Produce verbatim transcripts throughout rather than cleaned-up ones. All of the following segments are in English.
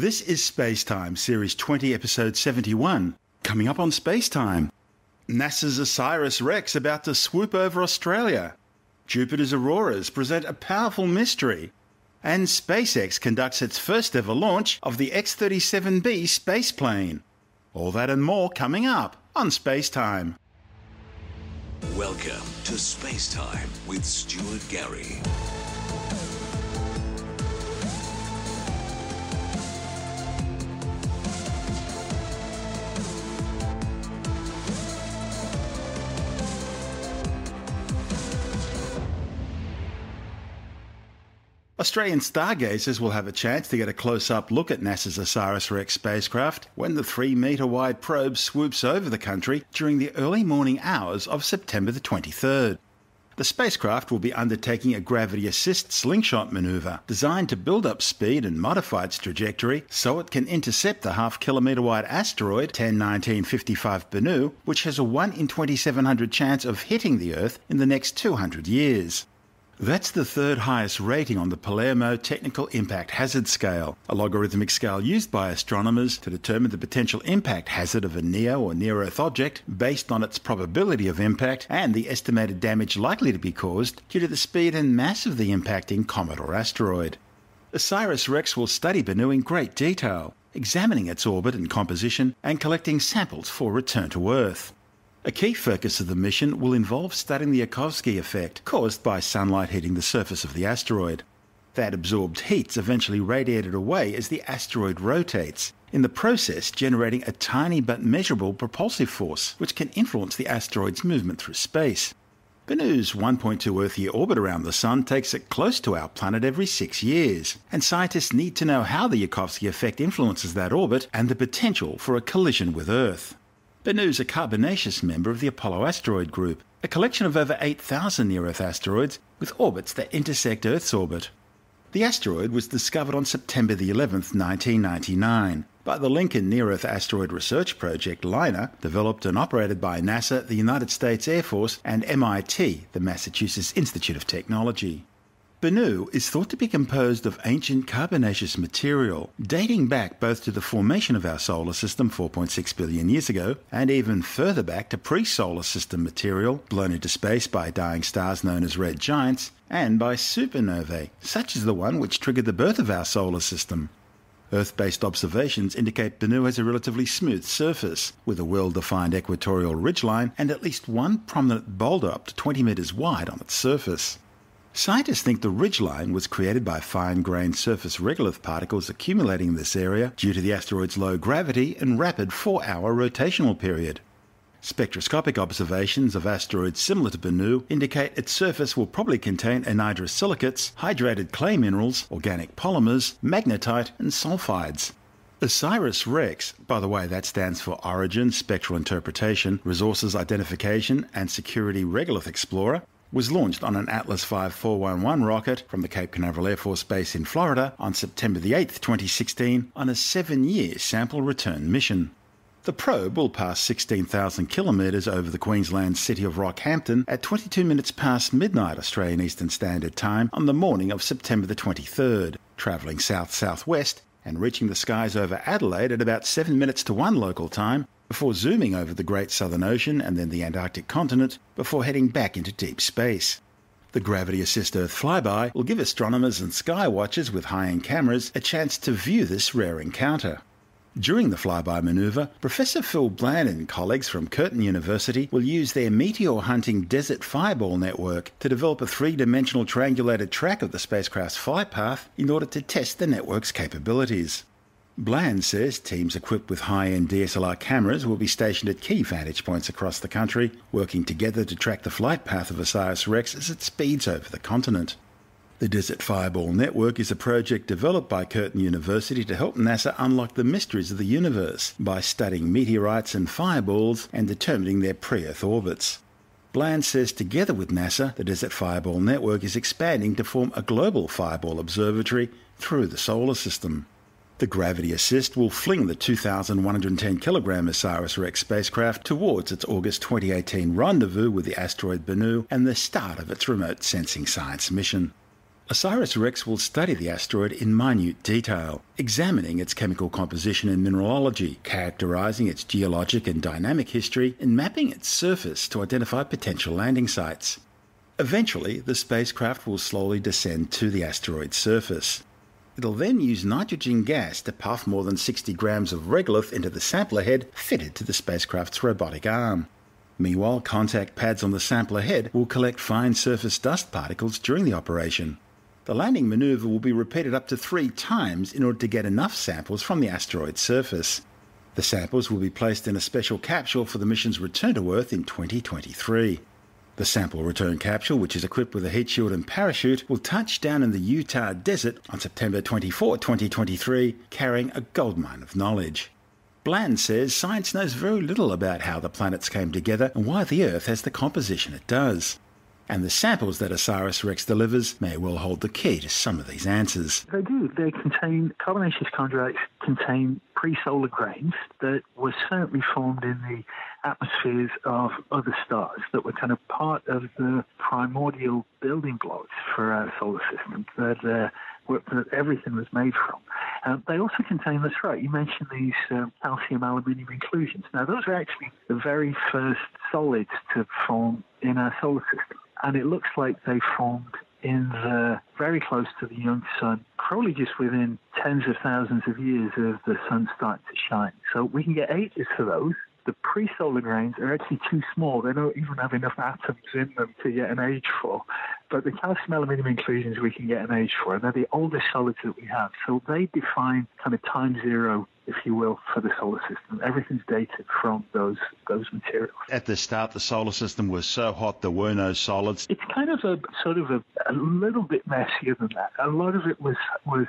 This is Space Time, Series twenty, Episode seventy-one. Coming up on Space Time, NASA's OSIRIS-REx about to swoop over Australia, Jupiter's auroras present a powerful mystery, and SpaceX conducts its first ever launch of the X thirty-seven B spaceplane. All that and more coming up on Space Time. Welcome to Space Time with Stuart Gary. Australian stargazers will have a chance to get a close-up look at NASA's OSIRIS-REx spacecraft when the three metre wide probe swoops over the country during the early morning hours of September the twenty-third. The spacecraft will be undertaking a gravity-assist slingshot manoeuvre designed to build up speed and modify its trajectory so it can intercept the half-kilometre wide asteroid ten nineteen fifty-five Bennu, which has a one in twenty-seven hundred chance of hitting the Earth in the next two hundred years. That's the third highest rating on the Palermo Technical Impact Hazard Scale, a logarithmic scale used by astronomers to determine the potential impact hazard of a neo or near-Earth object based on its probability of impact and the estimated damage likely to be caused due to the speed and mass of the impacting comet or asteroid. OSIRIS-REx will study Bennu in great detail, examining its orbit and composition and collecting samples for return to Earth. A key focus of the mission will involve studying the Yarkovsky effect caused by sunlight hitting the surface of the asteroid. That absorbed heat's eventually radiated away as the asteroid rotates, in the process generating a tiny but measurable propulsive force which can influence the asteroid's movement through space. Bennu's one point two Earth year orbit around the Sun takes it close to our planet every six years, and scientists need to know how the Yarkovsky effect influences that orbit and the potential for a collision with Earth. Bennu's a carbonaceous member of the Apollo Asteroid Group, a collection of over eight thousand near-Earth asteroids with orbits that intersect Earth's orbit. The asteroid was discovered on September the eleventh, nineteen ninety-nine, by the Lincoln Near-Earth Asteroid Research Project LINEAR, developed and operated by NASA, the United States Air Force, and M I T, the Massachusetts Institute of Technology. Bennu is thought to be composed of ancient carbonaceous material dating back both to the formation of our solar system four point six billion years ago and even further back to pre-solar system material blown into space by dying stars known as red giants and by supernovae, such as the one which triggered the birth of our solar system. Earth-based observations indicate Bennu has a relatively smooth surface, with a well-defined equatorial ridgeline and at least one prominent boulder up to twenty metres wide on its surface. Scientists think the ridgeline was created by fine-grained surface regolith particles accumulating in this area due to the asteroid's low gravity and rapid four-hour rotational period. Spectroscopic observations of asteroids similar to Bennu indicate its surface will probably contain anhydrous silicates, hydrated clay minerals, organic polymers, magnetite and sulfides. OSIRIS-REx, by the way that stands for Origin, Spectral Interpretation, Resources Identification and Security Regolith Explorer, was launched on an Atlas five four eleven rocket from the Cape Canaveral Air Force Base in Florida on September the eighth, twenty sixteen, on a seven year sample return mission. The probe will pass sixteen thousand kilometres over the Queensland city of Rockhampton at twenty-two minutes past midnight Australian Eastern Standard Time on the morning of September the twenty-third, travelling south-southwest and reaching the skies over Adelaide at about seven minutes to one local time, before zooming over the Great Southern Ocean and then the Antarctic continent, before heading back into deep space. The gravity-assist Earth flyby will give astronomers and sky watchers with high-end cameras a chance to view this rare encounter. During the flyby manoeuvre, Professor Phil Bland and colleagues from Curtin University will use their meteor-hunting Desert Fireball Network to develop a three dimensional triangulated track of the spacecraft's flight path in order to test the network's capabilities. Bland says teams equipped with high-end D S L R cameras will be stationed at key vantage points across the country, working together to track the flight path of OSIRIS-REx as it speeds over the continent. The Desert Fireball Network is a project developed by Curtin University to help NASA unlock the mysteries of the universe by studying meteorites and fireballs and determining their pre-Earth orbits. Bland says together with NASA, the Desert Fireball Network is expanding to form a global fireball observatory through the solar system. The gravity assist will fling the two thousand one hundred ten kilogram OSIRIS-REx spacecraft towards its August twenty eighteen rendezvous with the asteroid Bennu and the start of its remote sensing science mission. OSIRIS-REx will study the asteroid in minute detail, examining its chemical composition and mineralogy, characterising its geologic and dynamic history, and mapping its surface to identify potential landing sites. Eventually, the spacecraft will slowly descend to the asteroid's surface. It'll then use nitrogen gas to puff more than sixty grams of regolith into the sampler head fitted to the spacecraft's robotic arm. Meanwhile, contact pads on the sampler head will collect fine surface dust particles during the operation. The landing manoeuvre will be repeated up to three times in order to get enough samples from the asteroid's surface. The samples will be placed in a special capsule for the mission's return to Earth in twenty twenty-three. The sample return capsule, which is equipped with a heat shield and parachute, will touch down in the Utah desert on September twenty-fourth, twenty twenty-three, carrying a goldmine of knowledge. Bland says science knows very little about how the planets came together and why the Earth has the composition it does. And the samples that OSIRIS-REx delivers may well hold the key to some of these answers. They do. They contain, carbonaceous chondrites contain pre-solar grains that were certainly formed in the atmospheres of other stars that were kind of part of the primordial building blocks for our solar system that, uh, were, that everything was made from. Um, they also contain, that's right, you mentioned these um, calcium aluminium inclusions. Now, those are actually the very first solids to form in our solar system. And it looks like they formed in the very close to the young sun, probably just within tens of thousands of years of the sun starting to shine. So we can get ages for those. The pre-solar grains are actually too small. They don't even have enough atoms in them to get an age for. But the calcium aluminium inclusions we can get an age for, and they're the oldest solids that we have. So they define kind of time zero, if you will, for the solar system. Everything's dated from those those materials. At the start, the solar system was so hot there were no solids. It's kind of a sort of a, a little bit messier than that. A lot of it was was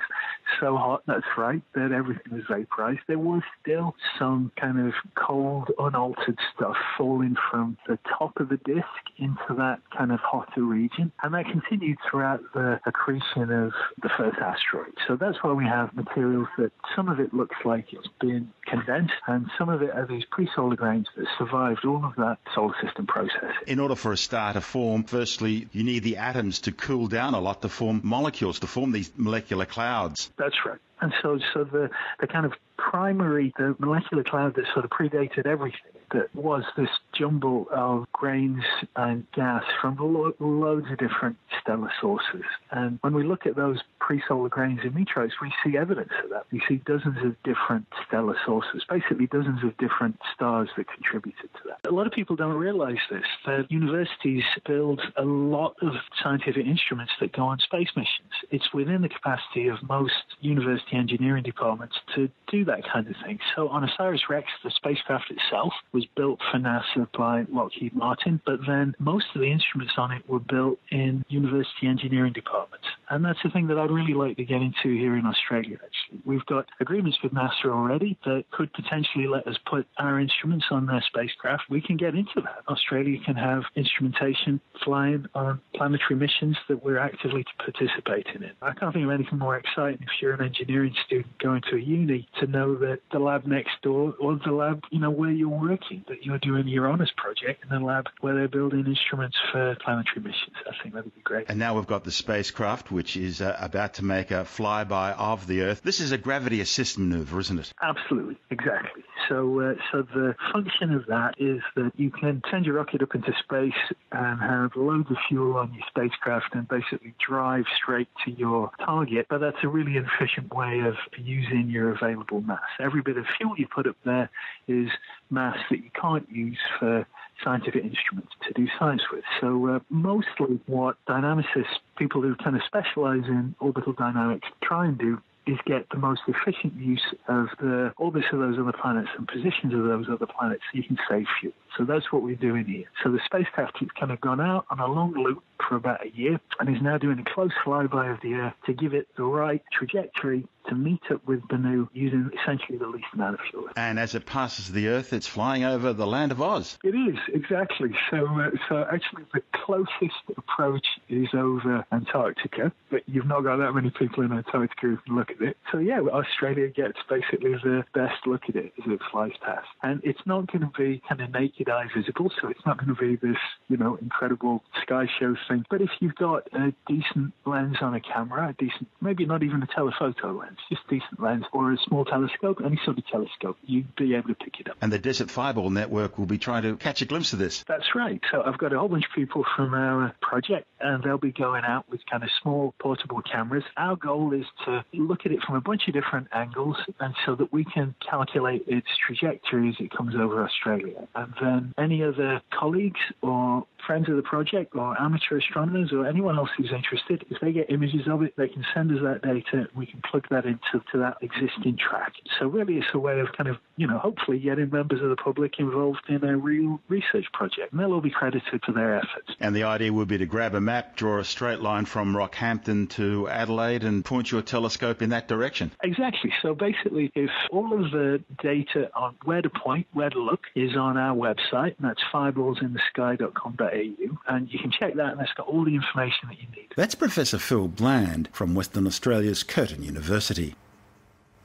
so hot, that's right, that everything was vaporized. There was still some kind of cold, unaltered stuff falling from the top of the disk into that kind of hotter region, and that continued throughout the accretion of the first asteroid. So that's why we have materials that some of it looks like it's been condensed, and some of it are these pre-solar grains that survived all of that solar system process. In order for a star to form, firstly, you need the atoms to cool down a lot to form molecules, to form these molecular clouds. That's right. And so, so the, the kind of primary, the molecular cloud that sort of predated everything, that was this jumble of grains and gas from lo loads of different stellar sources. And when we look at those pre-solar grains in meteorites, we see evidence of that. We see dozens of different stellar sources, basically dozens of different stars that contributed to that. A lot of people don't realize this, that universities build a lot of scientific instruments that go on space missions. It's within the capacity of most university engineering departments to do that kind of thing. So on OSIRIS-REx, the spacecraft itself was built for NASA by Lockheed Martin, but then most of the instruments on it were built in university engineering departments. And that's the thing that I'd really like to get into here in Australia, actually. We've got agreements with NASA already that could potentially let us put our instruments on their spacecraft. We can get into that. Australia can have instrumentation flying on planetary missions that we're actively participating in. I can't think of anything more exciting if you're an engineering student going to a uni to know that the lab next door, or the lab, you know, where you're working, that you're doing your honours project in the lab where they're building instruments for planetary missions. I think that would be great. And now we've got the spacecraft, which is uh, about to make a flyby of the Earth. This is a gravity assist manoeuvre, isn't it? Absolutely, exactly. So, uh, so the function of that is that you can send your rocket up into space and have loads of fuel on your spacecraft and basically drive straight to your target. But that's a really efficient way of using your available mass. Every bit of fuel you put up there is mass that you can't use for scientific instruments to do science with. So uh, mostly what dynamicists, people who kind of specialize in orbital dynamics, try and do is get the most efficient use of the orbits of those other planets and positions of those other planets so you can save fuel. So that's what we're doing here. So the spacecraft has kind of gone out on a long loop for about a year and is now doing a close flyby of the Earth to give it the right trajectory to meet up with Bennu using essentially the least amount of fuel. And as it passes the Earth, it's flying over the land of Oz. It is, exactly. So, uh, so actually the closest approach is over Antarctica, but you've not got that many people in Antarctica who can look at it. So yeah, Australia gets basically the best look at it as it flies past. And it's not going to be kind of naked eye visible, so it's not going to be this, you know, incredible sky show thing. But if you've got a decent lens on a camera, a decent, maybe not even a telephoto lens, just decent lens, or a small telescope, any sort of telescope, you'd be able to pick it up. And the Desert Fireball Network will be trying to catch a glimpse of this. That's right. So I've got a whole bunch of people from our project, and they'll be going out with kind of small portable cameras. Our goal is to look at it from a bunch of different angles, and so that we can calculate its trajectory as it comes over Australia. And then any other colleagues or friends of the project or amateur astronomers or anyone else who's interested, if they get images of it, they can send us that data. We can plug that into to that existing track. So really it's a way of kind of, you know, hopefully getting members of the public involved in a real research project. And they'll all be credited for their efforts. And the idea would be to grab a map, draw a straight line from Rockhampton to Adelaide and point your telescope in that direction. Exactly. So basically if all of the data on where to point, where to look is on our website, and that's fireballs in the sky dot com dot a u. And you can check that, and that's got all the information that you need. That's Professor Phil Bland from Western Australia's Curtin University.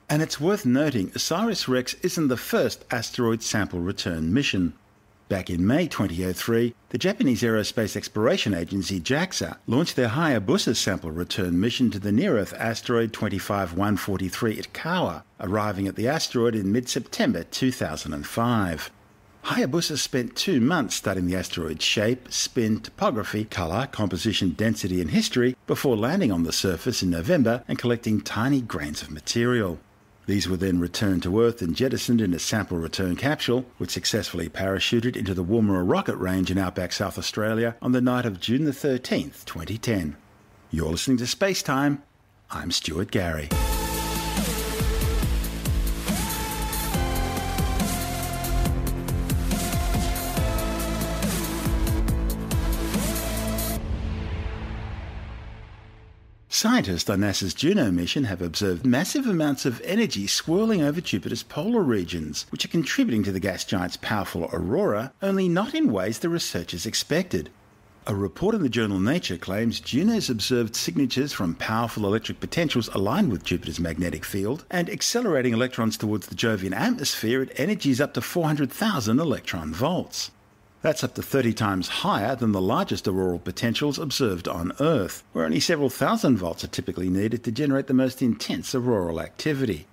And it's worth noting, OSIRIS-REx isn't the first asteroid sample return mission. Back in May twenty oh three, the Japanese Aerospace Exploration Agency, JAXA, launched their Hayabusa sample return mission to the near-Earth asteroid twenty-five one forty-three at Kawa, arriving at the asteroid in mid-September two thousand five. Hayabusa spent two months studying the asteroid's shape, spin, topography, colour, composition, density and history before landing on the surface in November and collecting tiny grains of material. These were then returned to Earth and jettisoned in a sample return capsule, which successfully parachuted into the Woomera rocket range in outback South Australia on the night of June the thirteenth, twenty ten. You're listening to Space Time. I'm Stuart Gary. Scientists on NASA's Juno mission have observed massive amounts of energy swirling over Jupiter's polar regions, which are contributing to the gas giant's powerful aurora, only not in ways the researchers expected. A report in the journal Nature claims Juno's observed signatures from powerful electric potentials aligned with Jupiter's magnetic field and accelerating electrons towards the Jovian atmosphere at energies up to four hundred thousand electron volts. That's up to thirty times higher than the largest auroral potentials observed on Earth, where only several thousand volts are typically needed to generate the most intense auroral activity.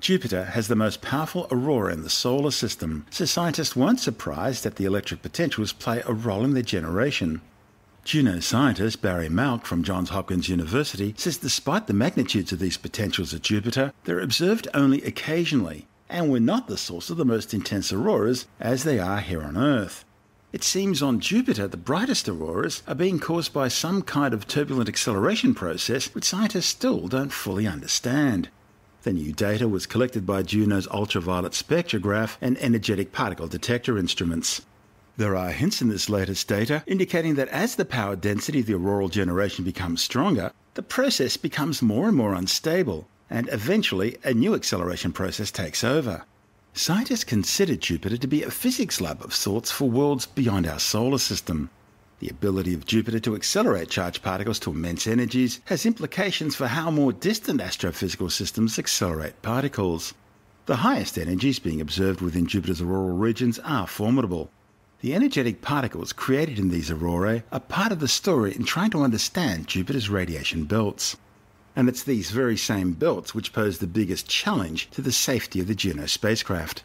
Jupiter has the most powerful aurora in the solar system, so scientists weren't surprised that the electric potentials play a role in their generation. Juno scientist Barry Malk from Johns Hopkins University says despite the magnitudes of these potentials at Jupiter, they're observed only occasionally, and were not the source of the most intense auroras as they are here on Earth. It seems on Jupiter the brightest auroras are being caused by some kind of turbulent acceleration process which scientists still don't fully understand. The new data was collected by Juno's ultraviolet spectrograph and energetic particle detector instruments. There are hints in this latest data indicating that as the power density of the auroral generation becomes stronger, the process becomes more and more unstable, and eventually a new acceleration process takes over. Scientists consider Jupiter to be a physics lab of sorts for worlds beyond our solar system. The ability of Jupiter to accelerate charged particles to immense energies has implications for how more distant astrophysical systems accelerate particles. The highest energies being observed within Jupiter's auroral regions are formidable. The energetic particles created in these aurorae are part of the story in trying to understand Jupiter's radiation belts. And it's these very same belts which pose the biggest challenge to the safety of the Juno spacecraft.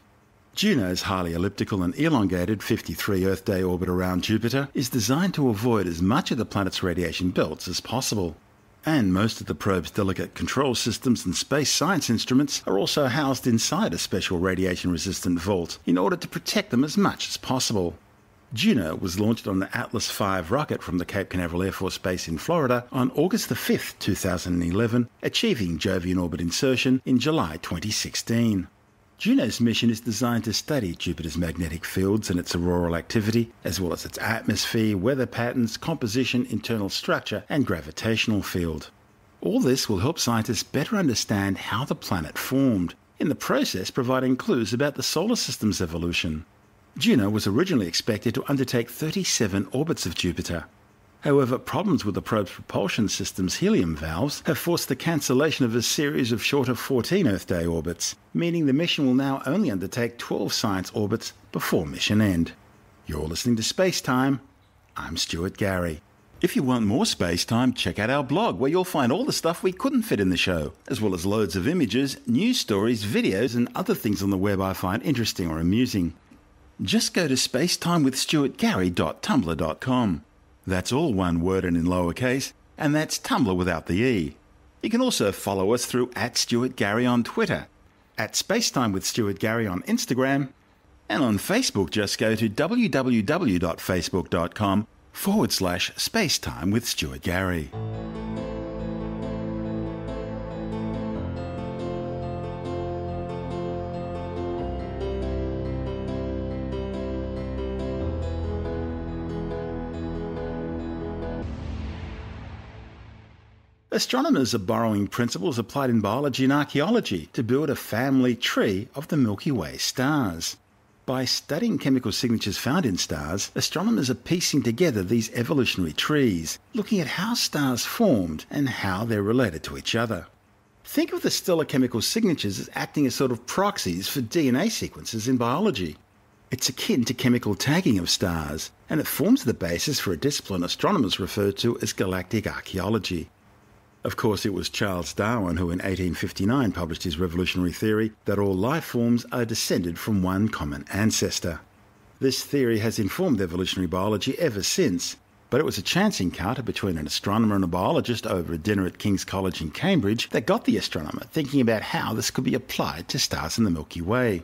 Juno's highly elliptical and elongated fifty-three Earth-day orbit around Jupiter is designed to avoid as much of the planet's radiation belts as possible. And most of the probe's delicate control systems and space science instruments are also housed inside a special radiation-resistant vault in order to protect them as much as possible. Juno was launched on the Atlas five rocket from the Cape Canaveral Air Force Base in Florida on August the fifth, two thousand eleven, achieving Jovian orbit insertion in July twenty sixteen. Juno's mission is designed to study Jupiter's magnetic fields and its auroral activity, as well as its atmosphere, weather patterns, composition, internal structure, and gravitational field. All this will help scientists better understand how the planet formed, in the process providing clues about the solar system's evolution. Juno was originally expected to undertake thirty-seven orbits of Jupiter. However, problems with the probe's propulsion system's helium valves have forced the cancellation of a series of shorter fourteen Earth-day orbits, meaning the mission will now only undertake twelve science orbits before mission end. You're listening to Space Time. I'm Stuart Gary. If you want more Space Time, check out our blog, where you'll find all the stuff we couldn't fit in the show, as well as loads of images, news stories, videos, and other things on the web I find interesting or amusing. Just go to spacetimewithstuartgary dot tumblr dot com. That's all one word and in lowercase, and that's Tumblr without the E. You can also follow us through at Stuart Gary on Twitter, at Spacetime with Stuart Gary on Instagram, and on Facebook just go to www.facebook.com forward slash Spacetime with Stuart Gary. Astronomers are borrowing principles applied in biology and archaeology to build a family tree of the Milky Way stars. By studying chemical signatures found in stars, astronomers are piecing together these evolutionary trees, looking at how stars formed and how they're related to each other. Think of the stellar chemical signatures as acting as sort of proxies for D N A sequences in biology. It's akin to chemical tagging of stars, and it forms the basis for a discipline astronomers refer to as galactic archaeology. Of course, it was Charles Darwin who in eighteen fifty-nine published his revolutionary theory that all life forms are descended from one common ancestor. This theory has informed evolutionary biology ever since, but it was a chance encounter between an astronomer and a biologist over a dinner at King's College in Cambridge that got the astronomer thinking about how this could be applied to stars in the Milky Way.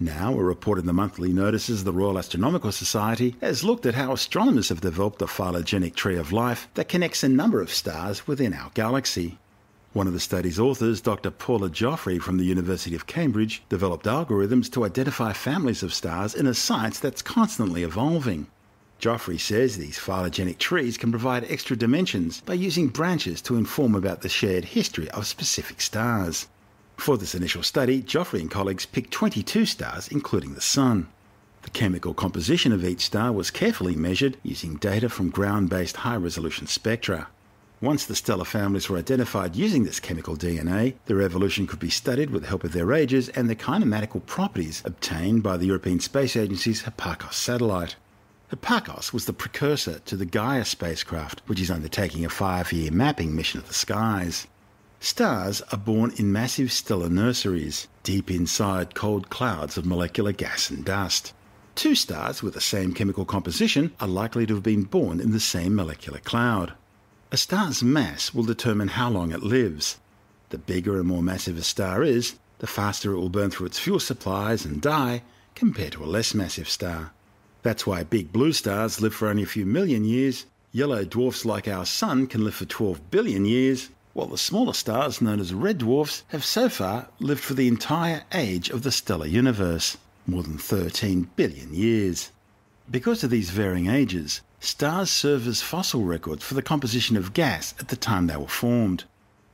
Now, a report in the monthly notices of the Royal Astronomical Society has looked at how astronomers have developed a phylogenetic tree of life that connects a number of stars within our galaxy. One of the study's authors, Doctor Paula Joffrey from the University of Cambridge, developed algorithms to identify families of stars in a science that's constantly evolving. Joffrey says these phylogenetic trees can provide extra dimensions by using branches to inform about the shared history of specific stars. For this initial study, Joffrey and colleagues picked twenty-two stars, including the Sun. The chemical composition of each star was carefully measured using data from ground-based high-resolution spectra. Once the stellar families were identified using this chemical D N A, their evolution could be studied with the help of their ages and the kinematical properties obtained by the European Space Agency's Hipparcos satellite. Hipparcos was the precursor to the Gaia spacecraft, which is undertaking a five-year mapping mission of the skies. Stars are born in massive stellar nurseries, deep inside cold clouds of molecular gas and dust. Two stars with the same chemical composition are likely to have been born in the same molecular cloud. A star's mass will determine how long it lives. The bigger and more massive a star is, the faster it will burn through its fuel supplies and die compared to a less massive star. That's why big blue stars live for only a few million years, yellow dwarfs like our Sun can live for twelve billion years, while the smaller stars, known as red dwarfs, have so far lived for the entire age of the stellar universe, more than thirteen billion years. Because of these varying ages, stars serve as fossil records for the composition of gas at the time they were formed.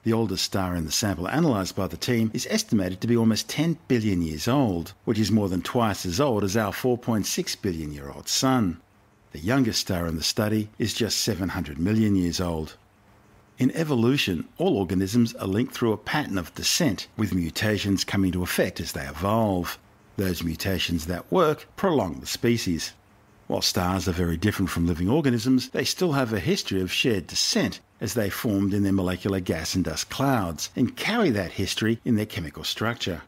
The oldest star in the sample analysed by the team is estimated to be almost ten billion years old, which is more than twice as old as our four point six billion year old Sun. The youngest star in the study is just seven hundred million years old. In evolution, all organisms are linked through a pattern of descent, with mutations coming to effect as they evolve. Those mutations that work prolong the species. While stars are very different from living organisms, they still have a history of shared descent as they formed in their molecular gas and dust clouds and carry that history in their chemical structure.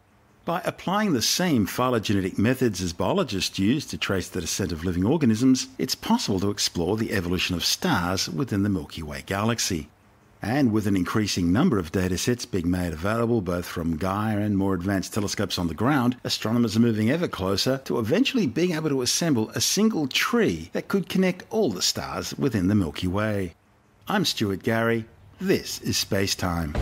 By applying the same phylogenetic methods as biologists use to trace the descent of living organisms, it's possible to explore the evolution of stars within the Milky Way galaxy. And with an increasing number of datasets being made available both from Gaia and more advanced telescopes on the ground, astronomers are moving ever closer to eventually being able to assemble a single tree that could connect all the stars within the Milky Way. I'm Stuart Gary. This is Space Time.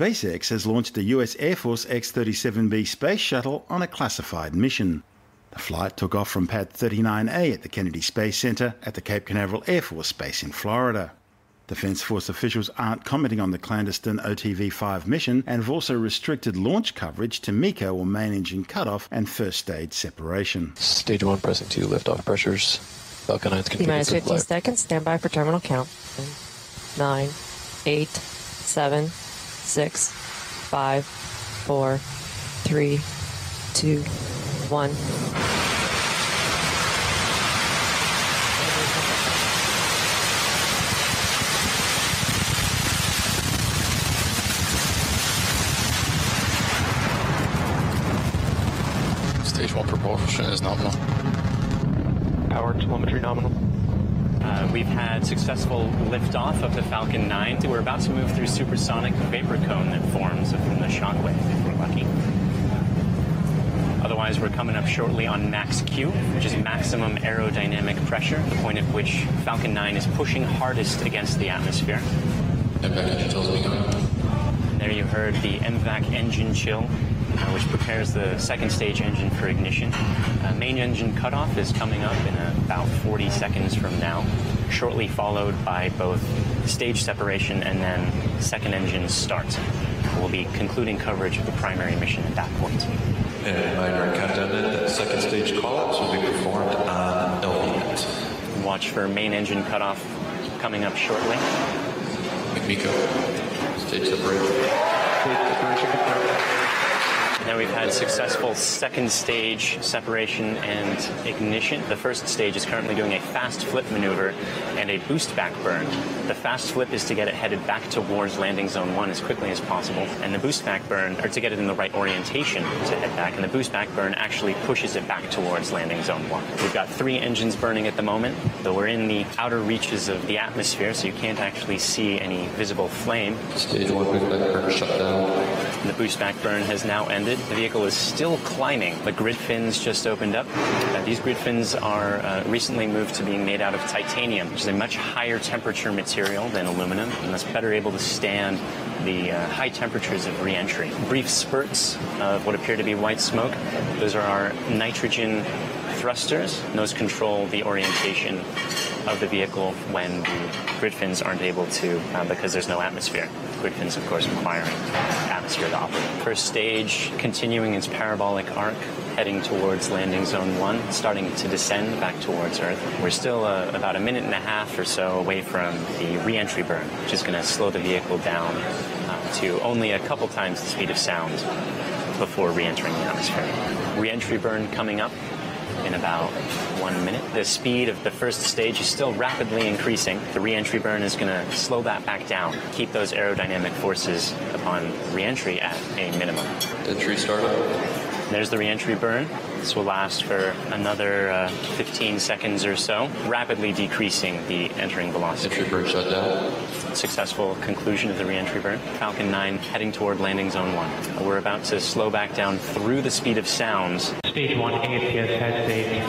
SpaceX has launched the U S Air Force X thirty-seven B space shuttle on a classified mission. The flight took off from Pad thirty-nine A at the Kennedy Space Center at the Cape Canaveral Air Force Base in Florida. Defence Force officials aren't commenting on the clandestine O T V five mission and have also restricted launch coverage to MECO, or main engine cutoff, and first stage separation. Stage one, pressing two, liftoff pressures. Falcon nine's configured minus fifteen seconds, standby for terminal count. Nine, eight, seven, six, five, four, three, two, one. Stage one propulsion is nominal. Power telemetry nominal. Uh, we've had successful liftoff of the Falcon nine. We're about to move through supersonic vapor cone that forms from the shockwave, if we're lucky. Otherwise, we're coming up shortly on max Q, which is maximum aerodynamic pressure, the point at which Falcon nine is pushing hardest against the atmosphere. There you heard the M VAC engine chill, Uh, which prepares the second stage engine for ignition. Uh, main engine cutoff is coming up in about forty seconds from now, shortly followed by both stage separation and then second engine start. We'll be concluding coverage of the primary mission at that point. And minor countdown that second stage call-ups will be performed on L V N. Watch for main engine cutoff coming up shortly. Miko, stage separation. Stage separation. Now we've had successful second stage separation and ignition. The first stage is currently doing a fast flip maneuver and a boost back burn. The fast flip is to get it headed back towards landing zone one as quickly as possible, and the boost back burn are to get it in the right orientation to head back, and the boost back burn actually pushes it back towards landing zone one. We've got three engines burning at the moment, though we're in the outer reaches of the atmosphere, so you can't actually see any visible flame. Stage one boost back burn shut down. The boost back burn has now ended. The vehicle is still climbing. The grid fins just opened up. Uh, these grid fins are uh, recently moved to being made out of titanium, which is a much higher temperature material than aluminum, and that's better able to stand the uh, high temperatures of re-entry. Brief spurts of what appear to be white smoke. Those are our nitrogen thrusters, and those control the orientation of the vehicle when the grid fins aren't able to, uh, because there's no atmosphere. Grid fins, of course, requiring atmosphere to operate. First stage continuing its parabolic arc, heading towards landing zone one, starting to descend back towards Earth. We're still uh, about a minute and a half or so away from the re-entry burn, which is going to slow the vehicle down uh, to only a couple times the speed of sound before re-entering the atmosphere. Re-entry burn coming up in about one minute. The speed of the first stage is still rapidly increasing. The re-entry burn is going to slow that back down, keep those aerodynamic forces upon re-entry at a minimum. Entry startup. There's the re-entry burn. This will last for another uh, fifteen seconds or so, rapidly decreasing the entering velocity. Entry burn shut down. Successful conclusion of the re-entry burn. Falcon nine heading toward landing zone one. We're about to slow back down through the speed of sounds. Stage one, A T S head stage.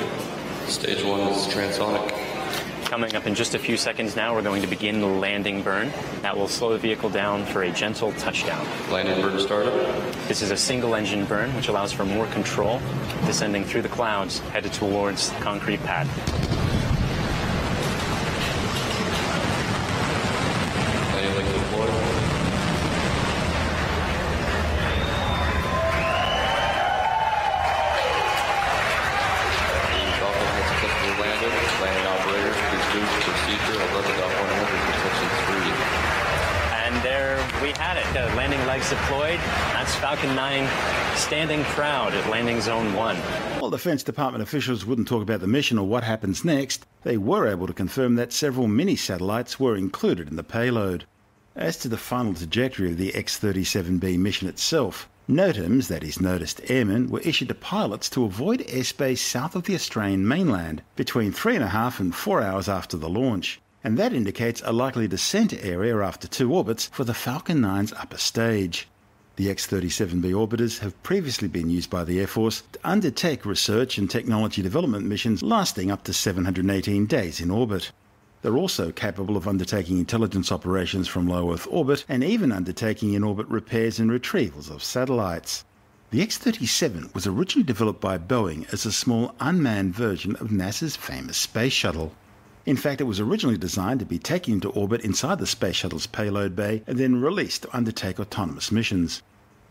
Stage one is transonic. Coming up in just a few seconds now, we're going to begin the landing burn. That will slow the vehicle down for a gentle touchdown. Landing burn startup. This is a single engine burn, which allows for more control, descending through the clouds, headed towards the concrete pad. Deployed. That's Falcon nine standing proud at landing zone one. While Defence Department officials wouldn't talk about the mission or what happens next, they were able to confirm that several mini-satellites were included in the payload. As to the final trajectory of the X thirty-seven B mission itself, NOTAMs, that is noticed airmen, were issued to pilots to avoid airspace south of the Australian mainland between three and a half and four hours after the launch, and that indicates a likely descent area after two orbits for the Falcon nine's upper stage. The X thirty-seven B orbiters have previously been used by the Air Force to undertake research and technology development missions lasting up to seven hundred eighteen days in orbit. They're also capable of undertaking intelligence operations from low Earth orbit and even undertaking in-orbit repairs and retrievals of satellites. The X thirty-seven was originally developed by Boeing as a small unmanned version of NASA's famous space shuttle. In fact, it was originally designed to be taken into orbit inside the space shuttle's payload bay and then released to undertake autonomous missions.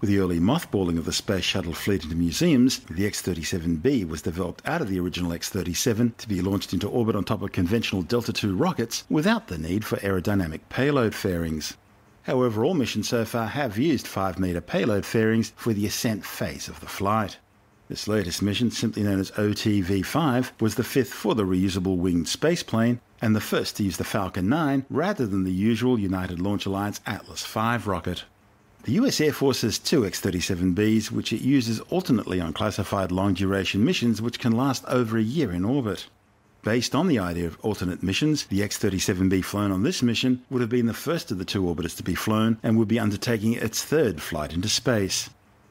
With the early mothballing of the space shuttle fleet into museums, the X thirty-seven B was developed out of the original X thirty-seven to be launched into orbit on top of conventional Delta two rockets without the need for aerodynamic payload fairings. However, all missions so far have used five metre payload fairings for the ascent phase of the flight. This latest mission, simply known as O T V five, was the fifth for the reusable winged spaceplane and the first to use the Falcon nine rather than the usual United Launch Alliance Atlas five rocket. The U S Air Force has two X thirty-seven Bs, which it uses alternately on classified long-duration missions which can last over a year in orbit. Based on the idea of alternate missions, the X thirty-seven B flown on this mission would have been the first of the two orbiters to be flown and would be undertaking its third flight into space.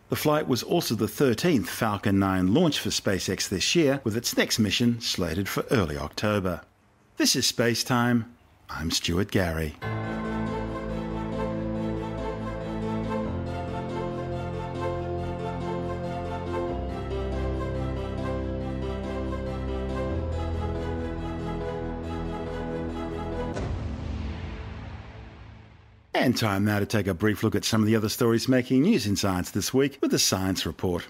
The flight was also the thirteenth Falcon nine launch for SpaceX this year, with its next mission slated for early October. This is Space Time. I'm Stuart Gary. And time now to take a brief look at some of the other stories making news in science this week with the Science Report.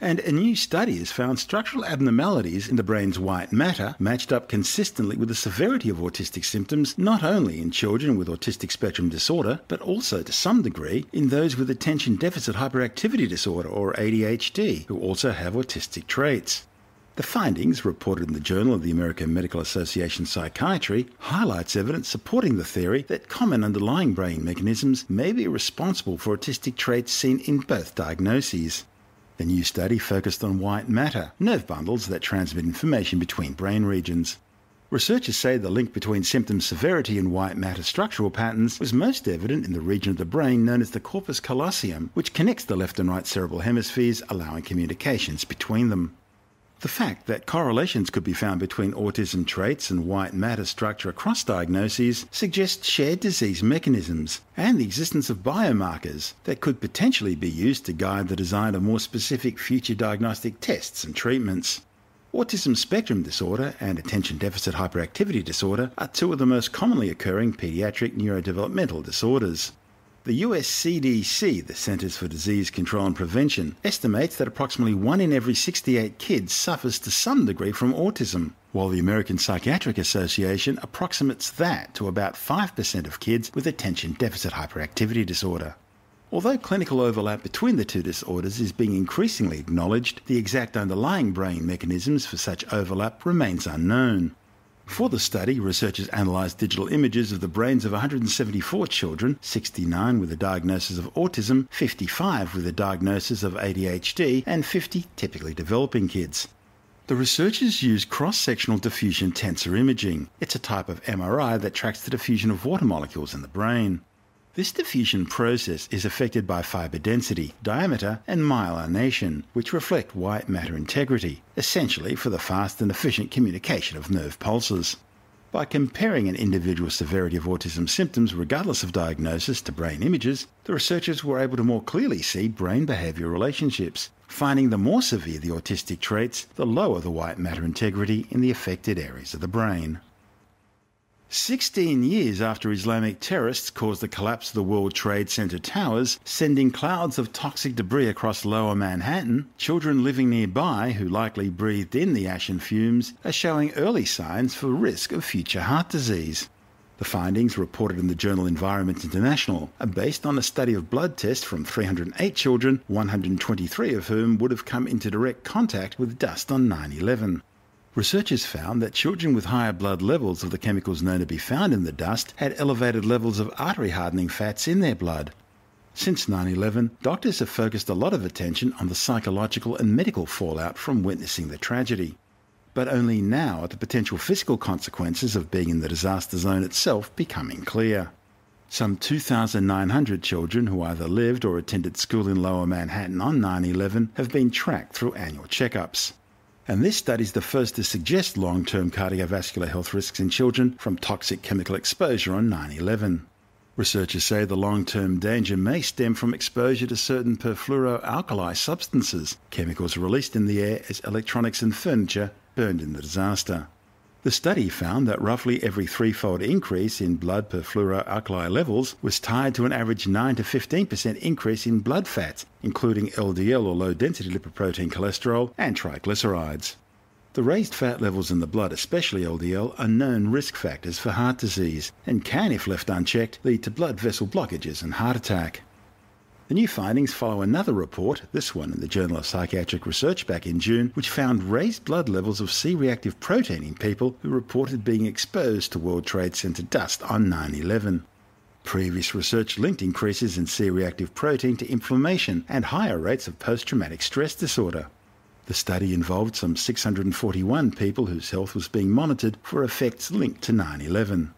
And a new study has found structural abnormalities in the brain's white matter matched up consistently with the severity of autistic symptoms, not only in children with autistic spectrum disorder, but also to some degree in those with attention deficit hyperactivity disorder or A D H D, who also have autistic traits. The findings, reported in the Journal of the American Medical Association Psychiatry, highlights evidence supporting the theory that common underlying brain mechanisms may be responsible for autistic traits seen in both diagnoses. The new study focused on white matter, nerve bundles that transmit information between brain regions. Researchers say the link between symptom severity and white matter structural patterns was most evident in the region of the brain known as the corpus callosum, which connects the left and right cerebral hemispheres, allowing communications between them. The fact that correlations could be found between autism traits and white matter structure across diagnoses suggests shared disease mechanisms and the existence of biomarkers that could potentially be used to guide the design of more specific future diagnostic tests and treatments. Autism spectrum disorder and attention deficit hyperactivity disorder are two of the most commonly occurring pediatric neurodevelopmental disorders. The U S C D C, the Centers for Disease Control and Prevention, estimates that approximately one in every sixty-eight kids suffers to some degree from autism, while the American Psychiatric Association approximates that to about five percent of kids with attention deficit hyperactivity disorder. Although clinical overlap between the two disorders is being increasingly acknowledged, the exact underlying brain mechanisms for such overlap remains unknown. For the study, researchers analysed digital images of the brains of one hundred seventy-four children, sixty-nine with a diagnosis of autism, fifty-five with a diagnosis of A D H D, and fifty typically developing kids. The researchers used cross-sectional diffusion tensor imaging. It's a type of M R I that tracks the diffusion of water molecules in the brain. This diffusion process is affected by fibre density, diameter, and myelination, which reflect white matter integrity, essentially for the fast and efficient communication of nerve pulses. By comparing an individual's severity of autism symptoms regardless of diagnosis to brain images, the researchers were able to more clearly see brain behaviour relationships, finding the more severe the autistic traits, the lower the white matter integrity in the affected areas of the brain. Sixteen years after Islamic terrorists caused the collapse of the World Trade Center towers, sending clouds of toxic debris across lower Manhattan, children living nearby, who likely breathed in the ash and fumes, are showing early signs for risk of future heart disease. The findings, reported in the journal Environment International, are based on a study of blood tests from three hundred eight children, one hundred twenty-three of whom would have come into direct contact with dust on nine eleven. Researchers found that children with higher blood levels of the chemicals known to be found in the dust had elevated levels of artery-hardening fats in their blood. Since nine eleven, doctors have focused a lot of attention on the psychological and medical fallout from witnessing the tragedy. But only now are the potential physical consequences of being in the disaster zone itself becoming clear. Some two thousand nine hundred children who either lived or attended school in Lower Manhattan on nine eleven have been tracked through annual checkups. And this study is the first to suggest long-term cardiovascular health risks in children from toxic chemical exposure on nine eleven. Researchers say the long-term danger may stem from exposure to certain perfluoroalkali substances, chemicals released in the air as electronics and furniture burned in the disaster. The study found that roughly every threefold increase in blood perfluoroalkali levels was tied to an average nine to fifteen percent increase in blood fats, including L D L or low-density lipoprotein cholesterol and triglycerides. The raised fat levels in the blood, especially L D L, are known risk factors for heart disease and can, if left unchecked, lead to blood vessel blockages and heart attack. The new findings follow another report, this one in the Journal of Psychiatric Research back in June, which found raised blood levels of C-reactive protein in people who reported being exposed to World Trade Center dust on nine eleven. Previous research linked increases in C-reactive protein to inflammation and higher rates of post-traumatic stress disorder. The study involved some six hundred forty-one people whose health was being monitored for effects linked to nine eleven.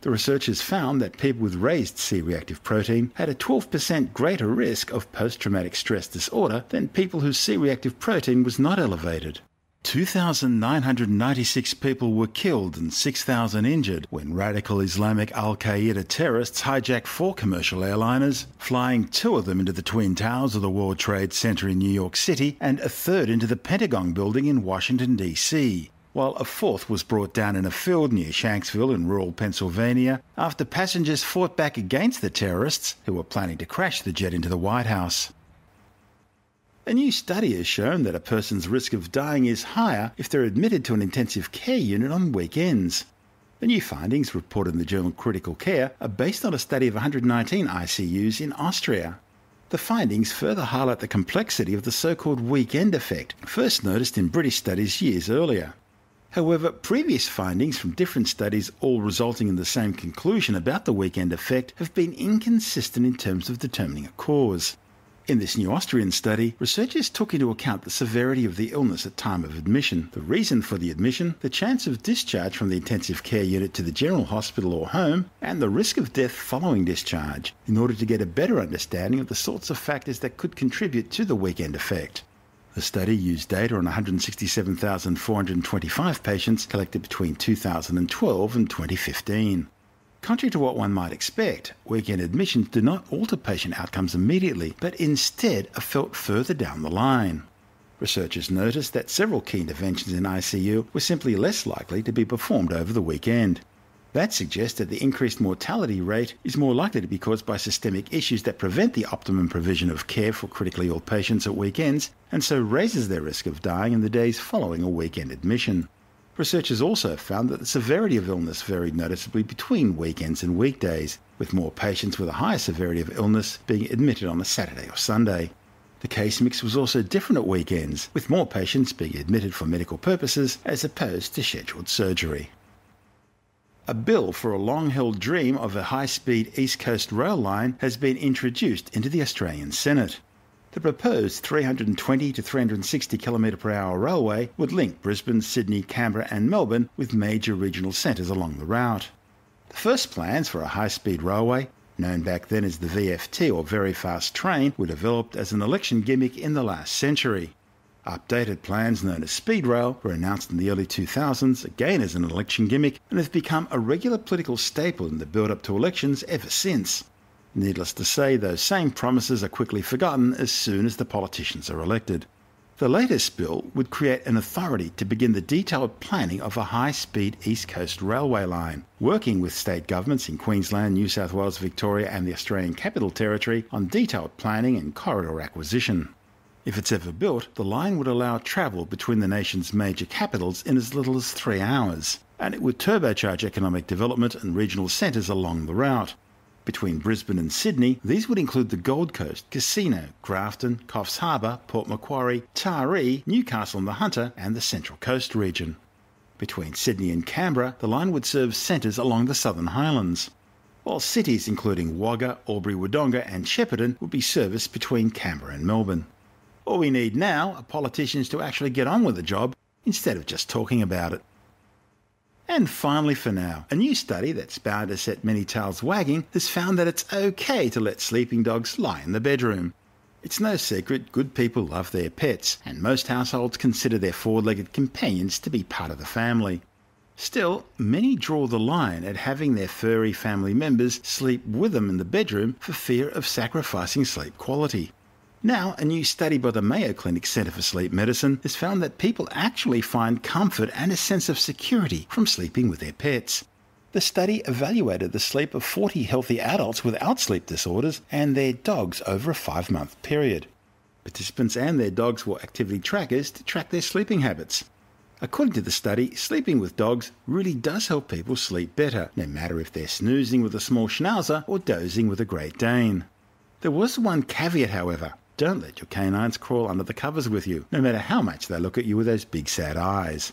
The researchers found that people with raised C-reactive protein had a twelve percent greater risk of post-traumatic stress disorder than people whose C-reactive protein was not elevated. two thousand nine hundred ninety-six people were killed and six thousand injured when radical Islamic al-Qaeda terrorists hijacked four commercial airliners, flying two of them into the Twin Towers of the World Trade Center in New York City and a third into the Pentagon Building in Washington, D C, while a fourth was brought down in a field near Shanksville in rural Pennsylvania after passengers fought back against the terrorists who were planning to crash the jet into the White House. A new study has shown that a person's risk of dying is higher if they're admitted to an intensive care unit on weekends. The new findings, reported in the journal Critical Care, are based on a study of one hundred nineteen I C Us in Austria. The findings further highlight the complexity of the so-called weekend effect, first noticed in British studies years earlier. However, previous findings from different studies, all resulting in the same conclusion about the weekend effect, have been inconsistent in terms of determining a cause. In this new Austrian study, researchers took into account the severity of the illness at time of admission, the reason for the admission, the chance of discharge from the intensive care unit to the general hospital or home, and the risk of death following discharge, in order to get a better understanding of the sorts of factors that could contribute to the weekend effect. The study used data on one hundred sixty-seven thousand four hundred twenty-five patients collected between two thousand twelve and twenty fifteen. Contrary to what one might expect, weekend admissions do not alter patient outcomes immediately, but instead are felt further down the line. Researchers noticed that several key interventions in I C U were simply less likely to be performed over the weekend. That suggests that the increased mortality rate is more likely to be caused by systemic issues that prevent the optimum provision of care for critically ill patients at weekends, and so raises their risk of dying in the days following a weekend admission. Researchers also found that the severity of illness varied noticeably between weekends and weekdays, with more patients with a higher severity of illness being admitted on a Saturday or Sunday. The case mix was also different at weekends, with more patients being admitted for medical purposes as opposed to scheduled surgery. A bill for a long-held dream of a high-speed East Coast rail line has been introduced into the Australian Senate. The proposed three hundred twenty to three hundred sixty kilometre per hour railway would link Brisbane, Sydney, Canberra and Melbourne with major regional centres along the route. The first plans for a high-speed railway, known back then as the V F T or Very Fast Train, were developed as an election gimmick in the last century. Updated plans known as Speed Rail were announced in the early two thousands, again as an election gimmick, and have become a regular political staple in the build-up to elections ever since. Needless to say, those same promises are quickly forgotten as soon as the politicians are elected. The latest bill would create an authority to begin the detailed planning of a high-speed East Coast railway line, working with state governments in Queensland, New South Wales, Victoria and the Australian Capital Territory on detailed planning and corridor acquisition. If it's ever built, the line would allow travel between the nation's major capitals in as little as three hours, and it would turbocharge economic development and regional centres along the route. Between Brisbane and Sydney, these would include the Gold Coast, Casino, Grafton, Coffs Harbour, Port Macquarie, Taree, Newcastle and the Hunter, and the Central Coast region. Between Sydney and Canberra, the line would serve centres along the Southern Highlands, while cities including Wagga, Albury-Wodonga and Shepparton would be serviced between Canberra and Melbourne. All we need now are politicians to actually get on with the job instead of just talking about it. And finally for now, a new study that's bound to set many tails wagging has found that it's okay to let sleeping dogs lie in the bedroom. It's no secret good people love their pets, and most households consider their four-legged companions to be part of the family. Still, many draw the line at having their furry family members sleep with them in the bedroom for fear of sacrificing sleep quality. Now, a new study by the Mayo Clinic Centre for Sleep Medicine has found that people actually find comfort and a sense of security from sleeping with their pets. The study evaluated the sleep of forty healthy adults without sleep disorders and their dogs over a five-month period. Participants and their dogs wore activity trackers to track their sleeping habits. According to the study, sleeping with dogs really does help people sleep better, no matter if they're snoozing with a small schnauzer or dozing with a Great Dane. There was one caveat, however. Don't let your canines crawl under the covers with you, no matter how much they look at you with those big sad eyes.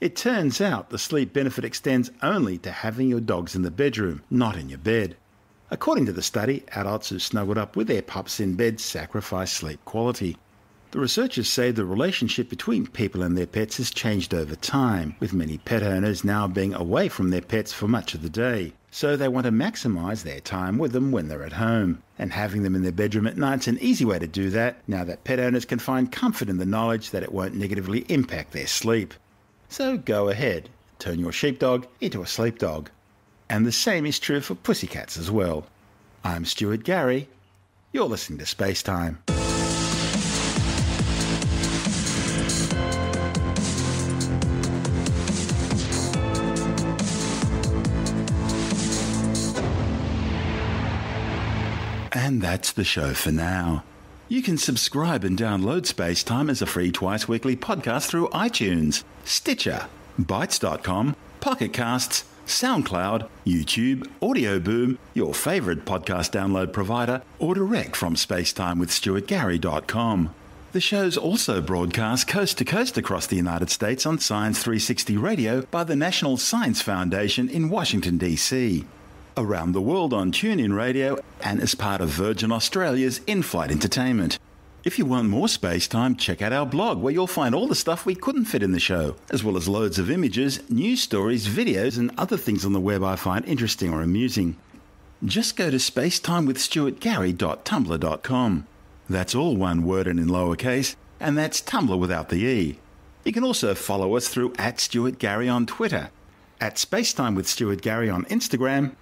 It turns out the sleep benefit extends only to having your dogs in the bedroom, not in your bed. According to the study, adults who snuggled up with their pups in bed sacrifice sleep quality. The researchers say the relationship between people and their pets has changed over time, with many pet owners now being away from their pets for much of the day. So they want to maximise their time with them when they're at home. And having them in their bedroom at night's an easy way to do that, now that pet owners can find comfort in the knowledge that it won't negatively impact their sleep. So go ahead, turn your sheepdog into a sleep dog. And the same is true for pussycats as well. I'm Stuart Gary. You're listening to Space Time. And that's the show for now. You can subscribe and download Space Time as a free twice-weekly podcast through iTunes, Stitcher, Bytes dot com, Pocket Casts, SoundCloud, YouTube, Audio Boom, your favourite podcast download provider, or direct from space time with stuart gary dot com. The show's also broadcast coast-to-coast across the United States on Science three sixty Radio by the National Science Foundation in Washington, D C, around the world on TuneIn Radio and as part of Virgin Australia's in-flight entertainment. If you want more Space Time, check out our blog where you'll find all the stuff we couldn't fit in the show, as well as loads of images, news stories, videos and other things on the web I find interesting or amusing. Just go to space time with stuart gary dot tumblr dot com. That's all one word and in lowercase, and that's Tumblr without the E. You can also follow us through at Stuart Gary on Twitter, at Spacetime with Stuart Gary on Instagram,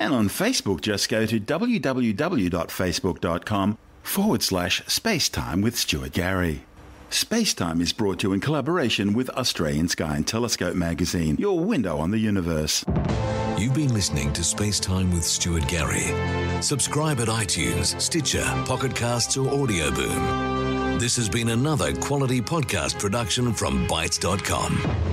and on Facebook, just go to w w w dot facebook dot com forward slash Spacetime with Stuart Gary. Spacetime is brought to you in collaboration with Australian Sky and Telescope magazine, your window on the universe. You've been listening to Spacetime with Stuart Gary. Subscribe at iTunes, Stitcher, Pocket Casts or Audio Boom. This has been another quality podcast production from bytes dot com.